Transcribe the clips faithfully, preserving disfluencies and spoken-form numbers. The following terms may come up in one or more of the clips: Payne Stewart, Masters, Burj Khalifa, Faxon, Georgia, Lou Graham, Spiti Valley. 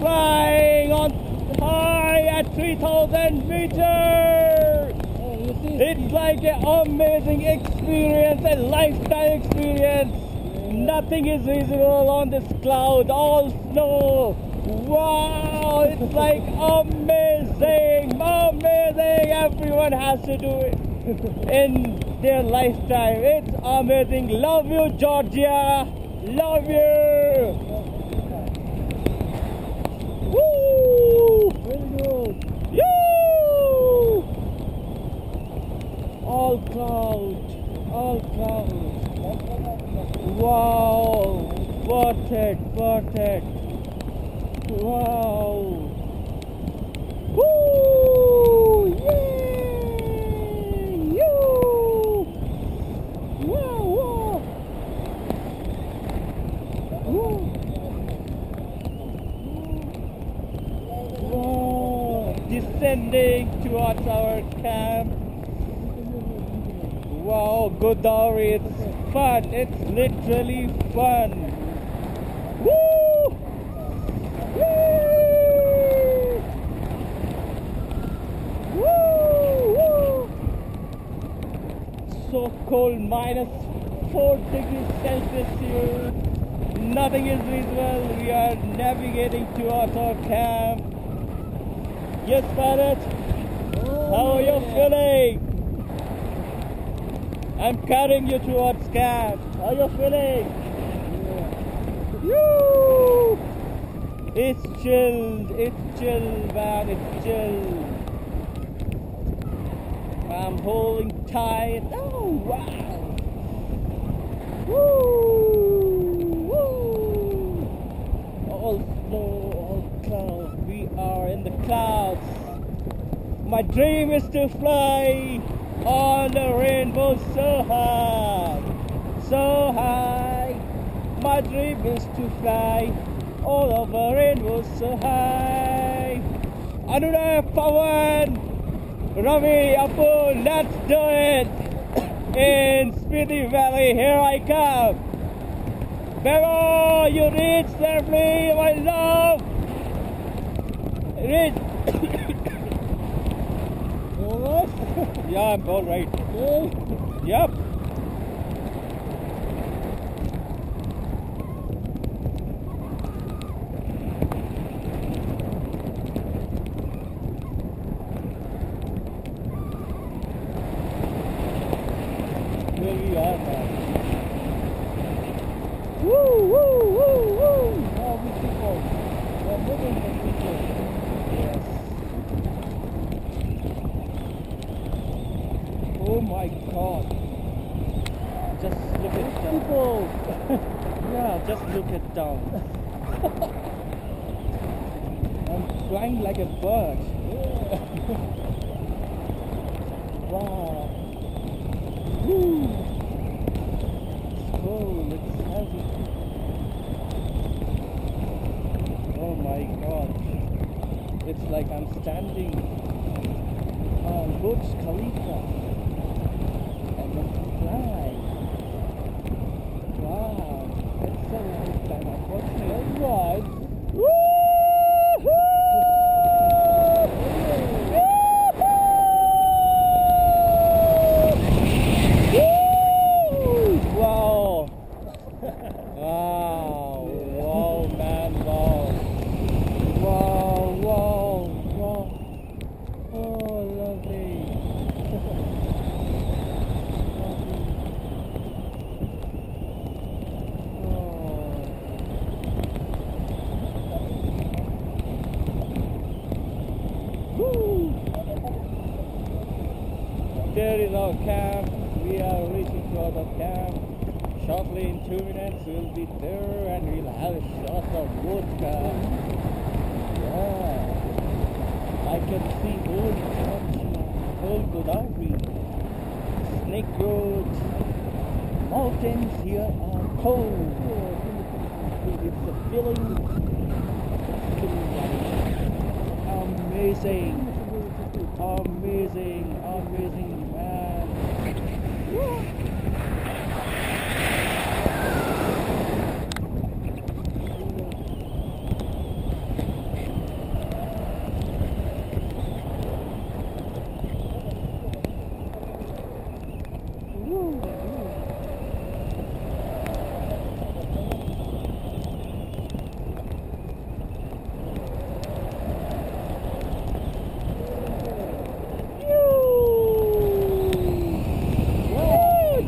flying on high at three thousand meters. It's like an amazing experience, a lifestyle experience. Nothing is visible on this cloud, all snow. Wow, it's like amazing, amazing. Everyone has to do it in their lifetime. It's amazing. Love you, Georgia. Love you. Woo! Very good. You! All cloud, all cloud. Wow! Perfect, perfect. Wow! Woo! Yeah! Descending towards our camp. Wow, Godavari, it's fun. It's literally fun. Woo! Woo! Woo! Woo! So cold, minus four degrees Celsius here. Nothing is visible. We are navigating towards our camp. Yes, Bharat, oh, how are you feeling? I'm carrying you towards camp. How are you feeling? You! Yeah. It's chilled, it's chilled, man, it's chilled. I'm holding tight. Oh, wow! Woo! Woo! All snow, all clouds. We are in the clouds. My dream is to fly on the rainbow so high, so high. My dream is to fly all over rainbow so high. Anurag, Pawan, Ravi, Apu, let's do it. In Spiti Valley, here I come. Bero, you reach there, please, my love. Reach. Yeah, I'm all right. Yep. Here we are now. Woo, woo, woo, woo. Now we keep going. We're moving and we keep going. Oh my God! Just look at down. People. Yeah, just look at down. I'm flying like a bird. Yeah. Wow! Woo! It's cold. It's heavy. Oh my God! It's like I'm standing on Burj Khalifa. There is our camp. We are reaching towards our camp. Shortly in two minutes we'll be there and we'll have a shot of vodka. Yeah. I can see old Georgia, old Godavari, Snake Road. Mountains here are cold. It's a feeling, amazing, amazing, amazing.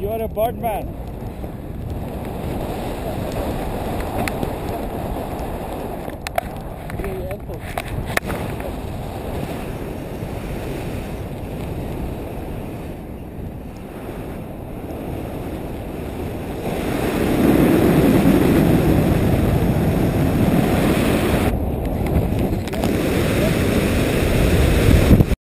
You are a bird man. Really helpful.